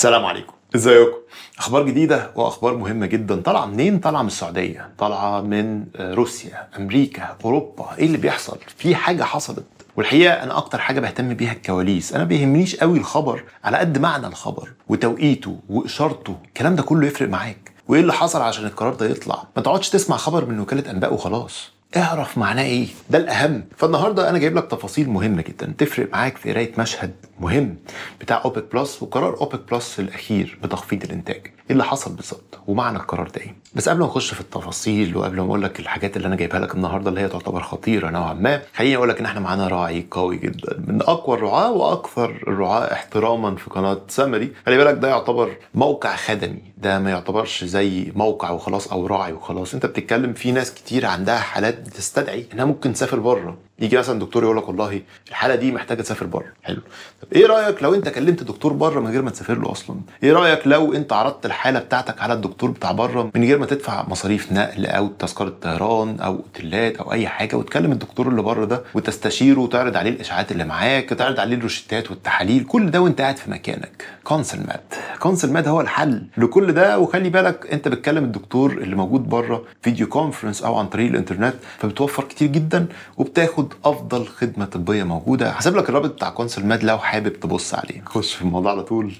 السلام عليكم، ازيكم؟ اخبار جديده واخبار مهمه جدا. طالعه منين؟ طالعه من السعوديه، طالعه من روسيا، امريكا، اوروبا. ايه اللي بيحصل؟ في حاجه حصلت، والحقيقه انا اكتر حاجه بهتم بيها الكواليس. انا ما بيهمنيش قوي الخبر على قد معنى الخبر وتوقيته واشارته، الكلام ده كله يفرق معاك. وايه اللي حصل عشان القرار ده يطلع؟ ما تقعدش تسمع خبر من وكاله انباء وخلاص، اعرف معناه ايه، ده الاهم. فالنهارده انا جايب لك تفاصيل مهمه جدا تفرق معاك في قرايه مشهد مهم بتاع اوبك بلس وقرار اوبك بلس الاخير بتخفيض الانتاج، ايه اللي حصل بالظبط ومعنى القرار ده ايه. بس قبل ما اخش في التفاصيل وقبل ما اقول لك الحاجات اللي انا جايبها لك النهارده اللي هي تعتبر خطيره نوعا ما، خليني اقول لك ان احنا معانا راعي قوي جدا من اقوى الرعاه واكثر الرعاه احتراما في قناه سمري. خلي بالك ده يعتبر موقع خدمي، ده ما يعتبرش زي موقع وخلاص او راعي وخلاص. انت بتتكلم في ناس كتير عندها حالات بتستدعي انها ممكن تسافر بره، يجي مثلا دكتور يقول لك والله الحاله دي محتاجه تسافر بره. حلو، طب ايه رايك لو انت كلمت دكتور بره من غير ما تسافر له اصلا؟ ايه رايك لو انت عرضت الحاله بتاعتك على الدكتور بتاع بره من غير ما تدفع مصاريف نقل او تذكره طيران او اوتيلات او اي حاجه، وتكلم الدكتور اللي بره ده وتستشيره وتعرض عليه الاشاعات اللي معاك، تعرض عليه الروشتات والتحاليل، كل ده وانت قاعد في مكانك. كونسل ماد، كونسل ماد هو الحل لكل ده. وخلي بالك انت بتكلم الدكتور اللي موجود بره فيديو كونفرنس او عن طريق الانترنت، فبتوفر كتير جدا وبتاخد افضل خدمه طبيه موجوده. هسيب لك الرابط بتاع كونسل ماد لو حابب تبص عليه. خش في الموضوع على طول.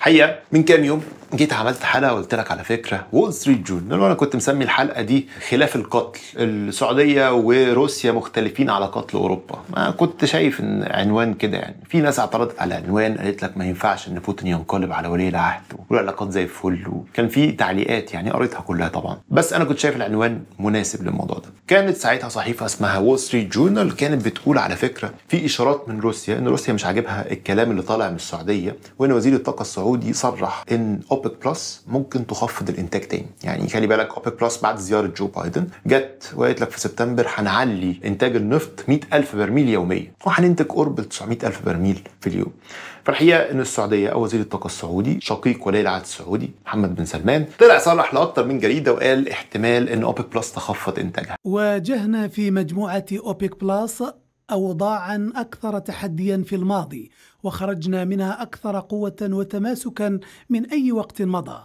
حقيقه من كام يوم جيت عملت حلقه وقلت لك على فكره وول ستريت جورنال، وانا كنت مسمي الحلقه دي خلاف القتل، السعوديه وروسيا مختلفين على قتل اوروبا. ما كنت شايف ان عنوان كده، يعني في ناس اعترضت على العنوان، قالت لك ما ينفعش ان بوتين ينقلب على ولي العهد والعلاقات زي الفل، وكان في تعليقات يعني قريتها كلها طبعا، بس انا كنت شايف العنوان مناسب للموضوع ده. كانت ساعتها صحيفه اسمها وول ستريت جورنال كانت بتقول على فكره في اشارات من روسيا ان روسيا مش عاجبها الكلام اللي طالع من السعوديه، وان وزير الطاقه السعودي صرح ان اوبك بلس ممكن تخفض الانتاج تاني. يعني خلي بالك اوبك بلس بعد زياره جو بايدن جت وقالت لك في سبتمبر هنعلي انتاج النفط 100,000 برميل يوميا وهننتج قرب 900,000 برميل في اليوم. فالحقيقه ان السعوديه او وزير الطاقه السعودي شقيق ولي العهد السعودي محمد بن سلمان طلع صرح لاكثر من جريده وقال احتمال ان اوبك بلس تخفض انتاجها. واجهنا في مجموعه اوبك بلس أوضاعا أكثر تحديا في الماضي، وخرجنا منها أكثر قوة وتماسكا من أي وقت مضى.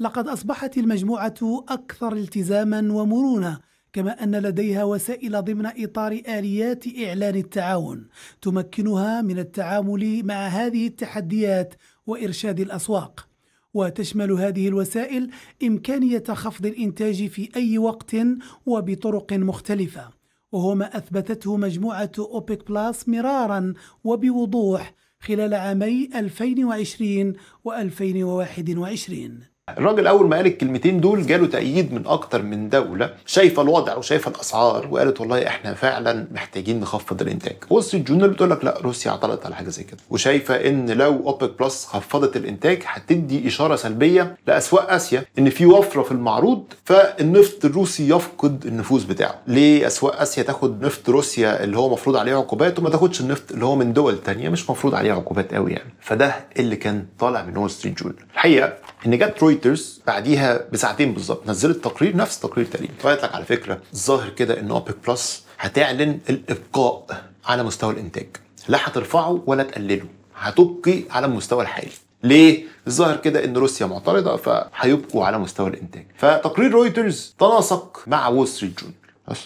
لقد أصبحت المجموعة أكثر التزاما ومرونة، كما أن لديها وسائل ضمن إطار آليات إعلان التعاون تمكنها من التعامل مع هذه التحديات وإرشاد الأسواق. وتشمل هذه الوسائل إمكانية خفض الإنتاج في أي وقت وبطرق مختلفة، وهو ما أثبتته مجموعة أوبك بلس مراراً وبوضوح خلال عامي 2020 و2021. الراجل اول ما قال الكلمتين دول جاله تأييد من اكتر من دولة شايفة الوضع وشايفة الاسعار وقالت والله احنا فعلا محتاجين نخفض الانتاج. وول ستريت جورنال بتقول لك لا، روسيا اعترضت على حاجة زي كده وشايفة ان لو اوبك بلس خفضت الانتاج هتدي اشارة سلبية لاسواق اسيا ان في وفرة في المعروض، فالنفط الروسي يفقد النفوذ بتاعه. ليه اسواق اسيا تاخد نفط روسيا اللي هو مفروض عليه عقوبات وما تاخدش النفط اللي هو من دول ثانية مش مفروض عليه عقوبات قوي يعني؟ فده اللي كان طالع من وول ستريت جورنال. الحقيقة ان جت رويترز بعديها بساعتين بالظبط نزلت تقرير، نفس التقرير تقريبا، فقالت لك على فكره الظاهر كده ان اوبك بلس هتعلن الابقاء على مستوى الانتاج، لا هترفعه ولا تقلله، هتبقي على المستوى الحالي. ليه؟ الظاهر كده ان روسيا معترضه فهيبقوا على مستوى الانتاج. فتقرير رويترز تناسق مع وول ستريت جورنال،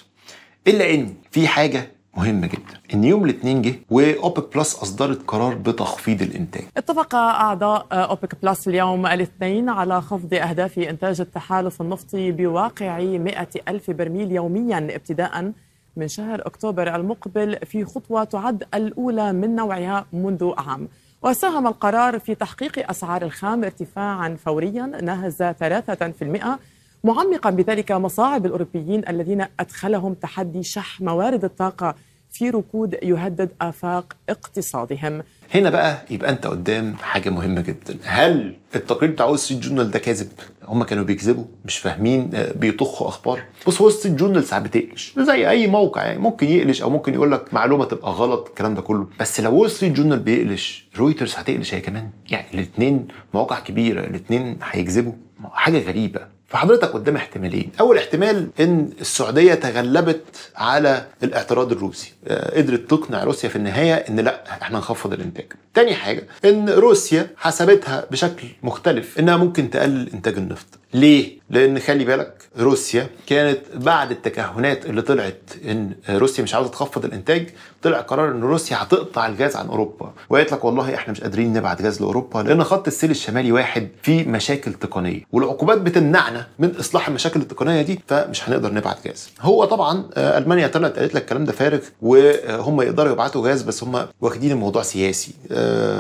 الا ان في حاجه مهم جدا، ان يوم الاثنين جه واوبك بلس اصدرت قرار بتخفيض الانتاج. اتفق اعضاء اوبك بلس اليوم الاثنين على خفض اهداف انتاج التحالف النفطي بواقع 100,000 برميل يوميا ابتداء من شهر اكتوبر المقبل، في خطوه تعد الاولى من نوعها منذ عام. وساهم القرار في تحقيق اسعار الخام ارتفاعا فوريا ناهز 3%، معمقا بذلك مصاعب الأوروبيين الذين أدخلهم تحدي شح موارد الطاقة في ركود يهدد آفاق اقتصادهم. هنا بقى يبقى أنت قدام حاجة مهمة جدا، هل التقرير بتاع وول ستريت جورنال ده كاذب؟ هم كانوا بيكذبوا مش فاهمين بيطخوا أخبار؟ بص، وول ستريت جورنال ساعات بتقلش زي أي موقع، يعني ممكن يقلش أو ممكن يقول لك معلومة تبقى غلط الكلام ده كله، بس لو وول ستريت جورنال بيقلش رويترز هتقلش هي كمان، يعني الاتنين مواقع كبيرة، الاتنين هيكذبوا، حاجة غريبة. فحضرتك قدام احتمالين، أول احتمال إن السعودية تغلبت على الاعتراض الروسي، قدرت تقنع روسيا في النهاية إن لأ إحنا هنخفض الإنتاج، تاني حاجة ان روسيا حسبتها بشكل مختلف انها ممكن تقلل انتاج النفط. ليه؟ لان خلي بالك روسيا كانت بعد التكهنات اللي طلعت ان روسيا مش عاوزه تخفض الانتاج، طلع قرار ان روسيا هتقطع الغاز عن اوروبا، وقالت لك والله احنا مش قادرين نبعت غاز لاوروبا لان خط السيل الشمالي واحد فيه مشاكل تقنيه، والعقوبات بتمنعنا من اصلاح المشاكل التقنيه دي، فمش هنقدر نبعت غاز. هو طبعا المانيا طلعت قالت لك الكلام ده فارغ وهم يقدروا يبعتوا غاز، بس هم واخدين الموضوع سياسي.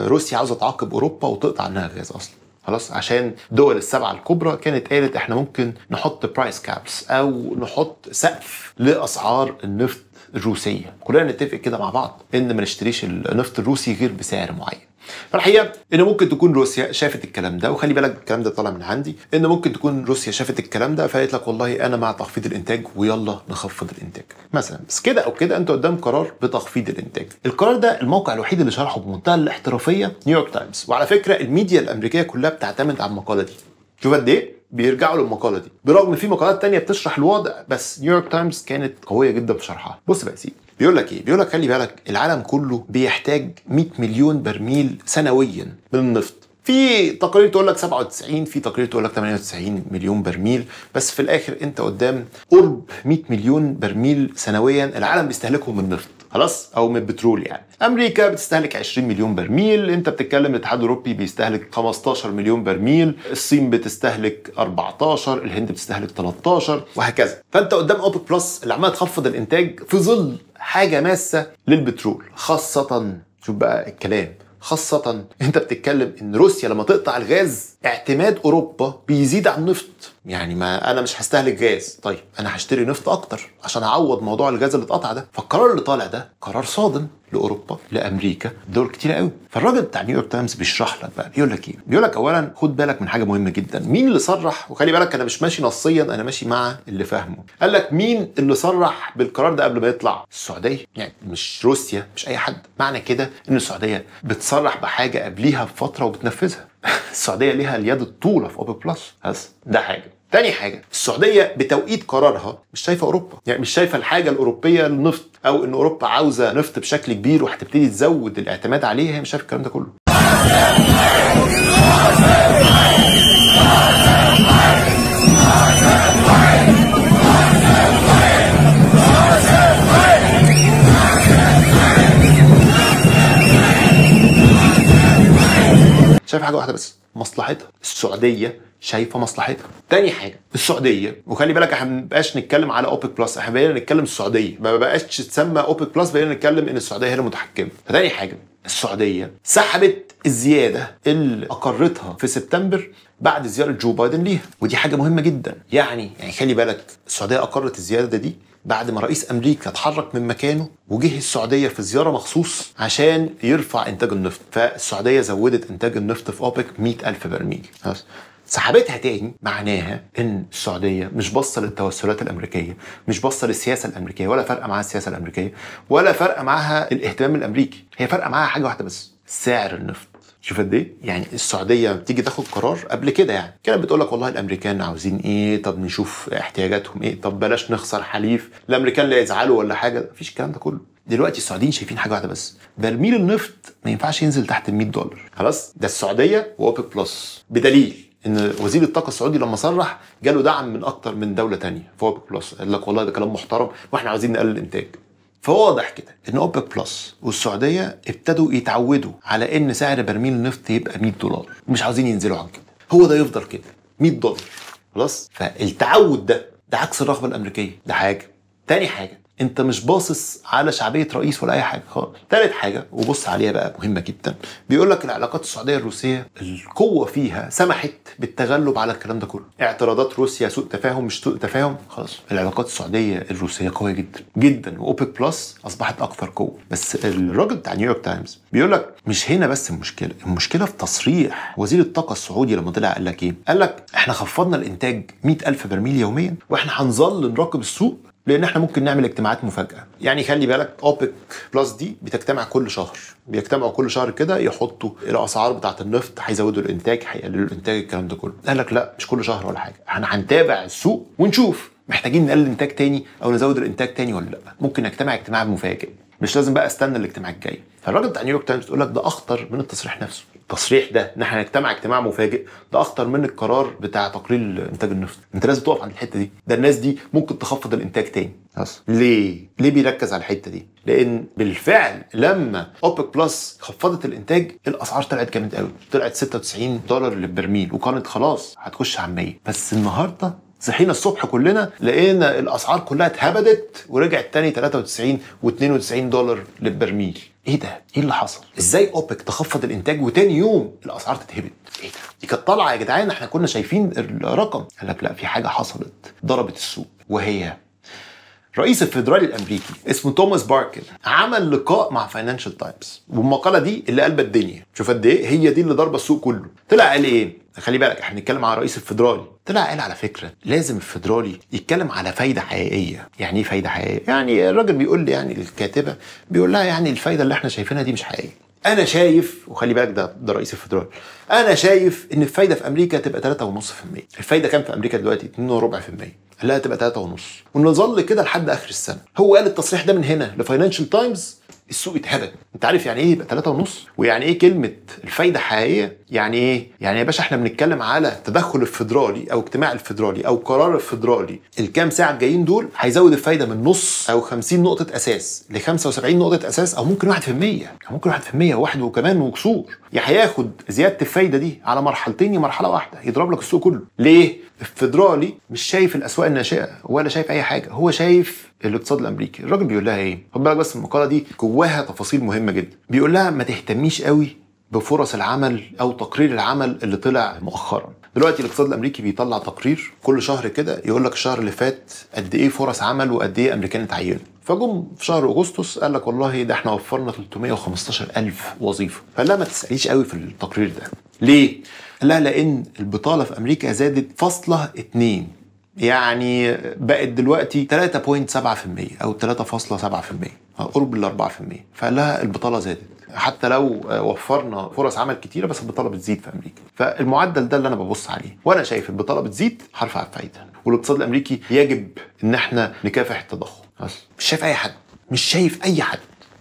روسيا عاوزه تعاقب اوروبا وتقطع عنها الغاز اصلا. خلاص، عشان دول السبعه الكبرى كانت قالت احنا ممكن نحط برايس كابس او نحط سقف لاسعار النفط الروسيه، كلنا نتفق كده مع بعض ان ما نشتريش النفط الروسي غير بسعر معين. فالحقيقه ان ممكن تكون روسيا شافت الكلام ده، وخلي بالك الكلام ده طالع من عندي، ان ممكن تكون روسيا شافت الكلام ده فقالت لك والله انا مع تخفيض الانتاج ويلا نخفض الانتاج مثلا، بس كده او كده انت قدام قرار بتخفيض الانتاج. القرار ده الموقع الوحيد اللي شرحه بمنتهى الاحترافيه نيويورك تايمز، وعلى فكره الميديا الامريكيه كلها بتعتمد على المقاله دي. شوف قد ايه بيرجعوا للمقاله دي، برغم ان في مقالات ثانيه بتشرح الوضع، بس نيويورك تايمز كانت قويه جدا في شرحها. بص بقى يا سيدي، بيقول لك ايه؟ بيقول لك خلي بالك العالم كله بيحتاج 100 مليون برميل سنويا من النفط. في تقارير تقول لك 97، في تقارير تقول لك 98 مليون برميل، بس في الاخر انت قدام قرب 100 مليون برميل سنويا العالم بيستهلكهم من النفط، خلاص؟ او من البترول يعني. امريكا بتستهلك 20 مليون برميل، انت بتتكلم الاتحاد الاوروبي بيستهلك 15 مليون برميل، الصين بتستهلك 14، الهند بتستهلك 13، وهكذا. فانت قدام اوبك بلس اللي عماله تخفض الانتاج في ظل حاجه ماسه للبترول، خاصه شوف بقى الكلام، خاصة انت بتتكلم ان روسيا لما تقطع الغاز اعتماد اوروبا بيزيد عن النفط. يعني ما انا مش هستهلك غاز، طيب انا هشتري نفط اكتر عشان اعوض موضوع الغاز اللي اتقطع ده. فالقرار اللي طالع ده قرار صادم لاوروبا، لامريكا، دول كتير قوي. فالراجل بتاع نيويورك تايمز بيشرح لك بقى، بيقول لك ايه؟ بيقول لك اولا خد بالك من حاجه مهمه جدا، مين اللي صرح؟ وخلي بالك انا مش ماشي نصيا، انا ماشي مع اللي فاهمه. قال لك مين اللي صرح بالقرار ده قبل ما يطلع؟ السعوديه، يعني مش روسيا، مش اي حد. معنى كده ان السعوديه بتصرح بحاجه قبليها بفتره وبتنفذها. السعوديه ليها اليد الطوله في اوبك بلس، بس ده حاجه. تاني حاجه، السعوديه بتوقيت قرارها مش شايفه اوروبا، يعني مش شايفه الحاجه الاوروبيه للنفط، او ان اوروبا عاوزه نفط بشكل كبير وهتبتدي تزود الاعتماد عليه، هي مش شايفه الكلام ده كله. شايفه حاجه واحده بس، مصلحتها. السعوديه شايفه مصلحتها. تاني حاجه، السعوديه، وخلي بالك احنا ما بقاش نتكلم على اوبك بلس، احنا بقينا نتكلم السعوديه، ما بقاش تسمى اوبك بلس، بقينا نتكلم ان السعوديه هي المتحكمه. فتاني حاجه، السعوديه سحبت الزياده اللي اقرتها في سبتمبر بعد زياره جو بايدن ليها، ودي حاجه مهمه جدا. يعني خلي بالك السعوديه اقرت الزياده دي بعد ما رئيس امريكا اتحرك من مكانه وجه السعوديه في زياره مخصوص عشان يرفع انتاج النفط، فالسعوديه زودت انتاج النفط في اوبك 100,000 برميل. سحبتها تاني، معناها ان السعوديه مش باصه للتوسلات الامريكيه، مش باصه للسياسه الامريكيه، ولا فارقه معاها السياسه الامريكيه، ولا فارقه معاها الاهتمام الامريكي، هي فارقه معاها حاجه واحده بس، سعر النفط. شوف قد ايه؟ يعني السعوديه بتيجي تاخد قرار قبل كده، يعني كانت بتقول لك والله الامريكان عاوزين ايه، طب نشوف احتياجاتهم ايه، طب بلاش نخسر حليف، الامريكان لا يزعلوا ولا حاجه، مفيش الكلام ده كله. دلوقتي السعوديين شايفين حاجه واحده بس، برميل النفط ما ينفعش ينزل تحت ال $100، خلاص؟ ده السعوديه واوبك بلس، بدليل ان وزير الطاقه السعودي لما صرح جاله دعم من اكتر من دوله ثانيه في اوبك بلس، قال لك والله ده كلام محترم واحنا عاوزين نقلل الانتاج. فواضح كده ان اوبك بلس والسعوديه ابتدوا يتعودوا على ان سعر برميل النفط يبقى $100 ومش عاوزين ينزلوا عن كده، هو ده يفضل كده $100 خلاص. فالتعود ده عكس الرغبه الامريكيه، ده حاجه. تاني حاجه، انت مش باصص على شعبيه رئيس ولا اي حاجه خالص. تالت حاجه، وبص عليها بقى مهمه جدا، بيقول لك العلاقات السعوديه الروسيه القوه فيها سمحت بالتغلب على الكلام ده كله. اعتراضات روسيا سوء تفاهم مش سوء تفاهم، خلاص العلاقات السعوديه الروسيه قويه جدا جدا، واوبك بلس اصبحت اكثر قوه. بس الراجل بتاع نيويورك تايمز بيقول لك مش هنا بس المشكله، المشكله في تصريح وزير الطاقه السعودي لما طلع قال لك ايه؟ قال لك احنا خفضنا الانتاج 100,000 برميل يوميا، واحنا هنظل نراقب السوق لان احنا ممكن نعمل اجتماعات مفاجاه. يعني خلي بالك اوبك بلس دي بتجتمع كل شهر، بيجتمعوا كل شهر كده يحطوا الاسعار بتاعه النفط، هيزودوا الانتاج، هيقللوا الانتاج، الكلام ده كله. قال لك لا مش كل شهر ولا حاجه، احنا هنتابع السوق ونشوف محتاجين نقلل الانتاج تاني او نزود الانتاج تاني ولا لا، ممكن نجتمع اجتماع مفاجئ. مش لازم بقى استنى الاجتماع الجاي. فالراجل بتاع نيويورك تايمز بيقول لك ده اخطر من التصريح نفسه. التصريح ده ان احنا هنجتمع اجتماع مفاجئ ده اخطر من القرار بتاع تقليل انتاج النفط. انت لازم تقف عند الحته دي. ده الناس دي ممكن تخفض الانتاج تاني. ليه بيركز على الحته دي؟ لان بالفعل لما اوبك بلس خفضت الانتاج الاسعار طلعت جامد قوي، طلعت $96 للبرميل وكانت خلاص هتخش على 100. بس النهارده صحينا الصبح كلنا لقينا الاسعار كلها اتهبدت ورجعت تاني $93 و$92 للبرميل. ايه ده؟ ايه اللي حصل؟ ازاي اوبك تخفض الانتاج وتاني يوم الاسعار تتهبط؟ ايه ده؟ دي كانت طالعه يا جدعان، احنا كنا شايفين الرقم. قال لك لا، في حاجه حصلت ضربت السوق، وهي رئيس الفيدرالي الامريكي اسمه توماس باركن عمل لقاء مع فاينانشال تايمز، والمقاله دي اللي قلبت الدنيا. شوف قد ايه هي دي اللي ضربه السوق كله. طلع قال ايه؟ خلي بالك احنا بنتكلم على رئيس الفيدرالي. طلع قال على فكره لازم الفيدرالي يتكلم على فايده حقيقيه. يعني ايه فايده حقيقيه؟ يعني الراجل بيقول لي، يعني الكاتبه بيقول لها يعني الفايده اللي احنا شايفينها دي مش حقيقيه. انا شايف، وخلي بالك ده رئيس الفيدرالي، انا شايف ان الفايده في امريكا تبقى 3.5%. الفايده كام في امريكا دلوقتي؟ 2.25%. لا تبقى 3.5، ونظل كده لحد اخر السنه. هو قال التصريح ده من هنا لفاينانشال تايمز السوق اتهبل. انت عارف يعني ايه يبقى 3.5؟ ويعني ايه كلمه الفايده حقيقيه؟ يعني ايه؟ يعني يا باشا احنا بنتكلم على تدخل الفيدرالي او اجتماع الفيدرالي او قرار الفيدرالي الكام ساعه الجايين دول هيزود الفايده من نص او 50 نقطه اساس ل 75 نقطه اساس، او ممكن 1%، ممكن 1% واحد وكمان وكسور. يعني هياخد زياده الفايده دي على مرحلتين، مرحله واحده يضرب لك السوق كله. ليه؟ الفيدرالي مش شايف الاسواق الناشئه ولا شايف اي حاجه، هو شايف الاقتصاد الامريكي. الراجل بيقول لها ايه؟ خد بالك بس المقاله دي جواها تفاصيل مهمه جدا. بيقول لها ما تهتميش قوي بفرص العمل او تقرير العمل اللي طلع مؤخرا. دلوقتي الاقتصاد الامريكي بيطلع تقرير كل شهر كده يقول لك الشهر اللي فات قد ايه فرص عمل وقد ايه امريكان اتعينوا. فجم في شهر اغسطس قال لك والله ده احنا وفرنا 315,000 وظيفه. فلا ما تساليش قوي في التقرير ده. ليه؟ لا، لان البطاله في امريكا زادت 0.2، يعني بقت دلوقتي 3.7% او 3.7%، قرب ال 4%. فقال لها البطاله زادت حتى لو وفرنا فرص عمل كتيره، بس البطاله بتزيد في امريكا. فالمعدل ده اللي انا ببص عليه، وانا شايف البطاله بتزيد هرفع الفايده. والاقتصاد الامريكي يجب ان احنا نكافح التضخم. مش شايف اي حد، مش شايف اي حد.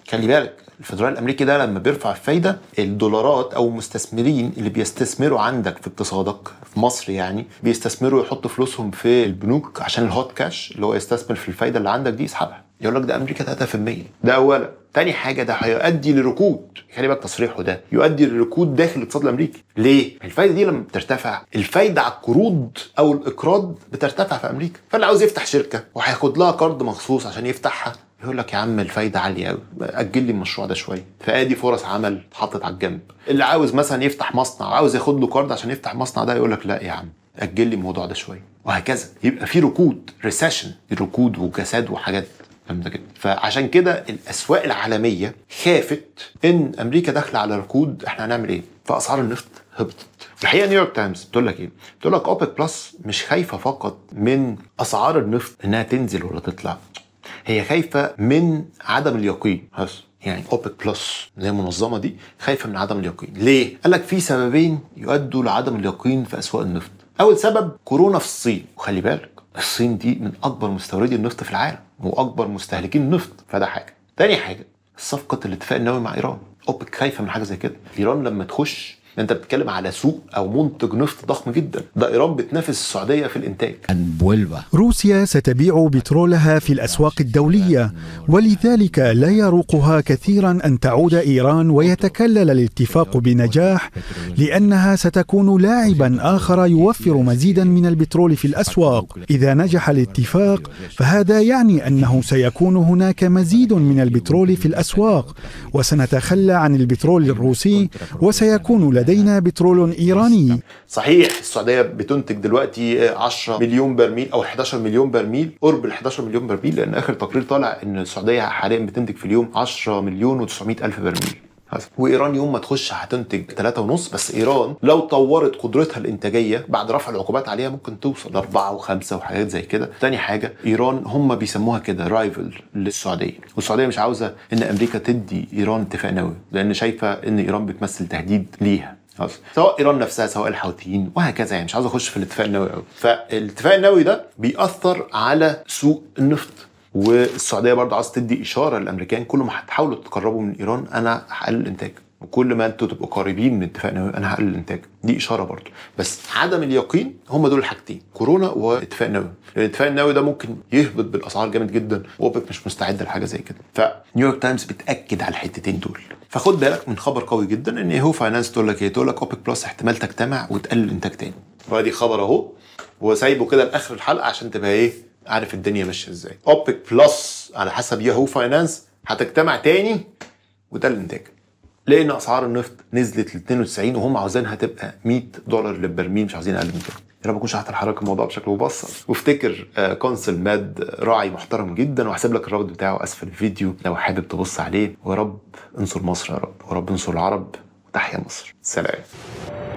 خلي بالك الفيدرالي الامريكي ده لما بيرفع الفايده، الدولارات او المستثمرين اللي بيستثمروا عندك في اقتصادك في مصر، يعني بيستثمروا يحطوا فلوسهم في البنوك عشان الهوت كاش اللي هو يستثمر في الفايده اللي عندك دي يسحبها. يقول لك ده امريكا 3%. ده اولا. تاني حاجه، ده هيؤدي لركود. خلي بالك تصريحه ده يؤدي لركود داخل الاقتصاد الامريكي. ليه؟ الفايده دي لما بترتفع، الفايده على القروض او الاقراض بترتفع في امريكا. فاللي عاوز يفتح شركه وهياخد لها قرض مخصوص عشان يفتحها يقول لك يا عم الفايده عاليه قوي، اجل لي المشروع ده شويه. فادي فرص عمل اتحطت على الجنب. اللي عاوز مثلا يفتح مصنع، عاوز ياخد له قرض عشان يفتح مصنع، ده يقول لك لا يا عم اجل لي الموضوع ده شويه، وهكذا. يبقى في ركود، ريسيشن، ركود وكساد وحاجات جامده جدا. فعشان كده الاسواق العالميه خافت ان امريكا داخله على ركود، احنا هنعمل ايه؟ فاسعار النفط هبطت. الحقيقه نيويورك تايمز بتقول لك ايه؟ بتقول لك اوبك بلس مش خايفه فقط من اسعار النفط انها تنزل ولا تطلع، هي خايفه من عدم اليقين. يعني اوبك بلس زي المنظمه دي خايفه من عدم اليقين. ليه؟ قال لك في سببين يؤدوا لعدم اليقين في اسواق النفط. اول سبب كورونا في الصين، وخلي بالك الصين دي من اكبر مستوردي النفط في العالم واكبر مستهلكين النفط، فده حاجه. تاني حاجه، صفقه الاتفاق النووي مع ايران. اوبك خايفه من حاجه زي كده. ايران لما تخش، انت بتتكلم على سوق او منتج نفط ضخم جدا. ده ايران بتنافس السعوديه في الانتاج. روسيا ستبيع بترولها في الاسواق الدوليه، ولذلك لا يروقها كثيرا ان تعود ايران ويتكلل الاتفاق بنجاح، لانها ستكون لاعبا اخر يوفر مزيدا من البترول في الاسواق. اذا نجح الاتفاق فهذا يعني انه سيكون هناك مزيد من البترول في الاسواق، وسنتخلى عن البترول الروسي، وسيكون لدينا بترول إيراني. صحيح السعودية بتنتج دلوقتي 10 مليون برميل أو 11 مليون برميل، قرب ال 11 مليون برميل، لأن آخر تقرير طالع إن السعودية حاليا بتنتج في اليوم 10,900,000 برميل. وإيران يوم ما تخش هتنتج 3.5. بس إيران لو طورت قدرتها الإنتاجية بعد رفع العقوبات عليها ممكن توصل 4 و5 وحاجات زي كده. تاني حاجة، إيران هم بيسموها كده رايفل للسعودية، والسعودية مش عاوزة إن أمريكا تدي إيران اتفاق نووي، لأن شايفة إن إيران بتمثل تهديد ليها، سواء إيران نفسها سواء الحوثيين وهكذا. يعني مش عاوزة أخش في الاتفاق النووي أوي. فالاتفاق النووي ده بيأثر على سوق النفط. والسعوديه برضه عايزه تدي اشاره للامريكان، كل ما هتحاولوا تتقربوا من ايران انا هقلل الانتاج، وكل ما انتوا تبقوا قريبين من اتفاق نووي انا هقلل الانتاج. دي اشاره برضه. بس عدم اليقين هم دول الحاجتين، كورونا واتفاق نووي. الاتفاق النووي ده ممكن يهبط بالاسعار جامد جدا، واوبك مش مستعد لحاجه زي كده. فنيويورك تايمز بتاكد على الحتتين دول. فخد بالك من خبر قوي جدا، ان هو فاينانس تقول لك ايه؟ تقول لك اوبك بلس احتمال تجتمع وتقلل الانتاج تاني. وادي خبر اهو، وسايبه كده لاخر الحلقه عشان تبقى ايه؟ عارف الدنيا ماشيه ازاي. اوبك بلس على حسب ياهو فاينانس هتجتمع تاني وتقلل الانتاج. لان اسعار النفط نزلت ل 92 وهم عاوزينها تبقى $100 للبرميل، مش عاوزين اقل من كده. يا رب ما اكونش هحرك الموضوع بشكل مبسط. وافتكر كونسل ماد راعي محترم جدا، وهسيب لك الرابط بتاعه اسفل الفيديو لو حابب تبص عليه. ويا رب انصر مصر، يا رب ورب انصر العرب، وتحيا مصر. سلام.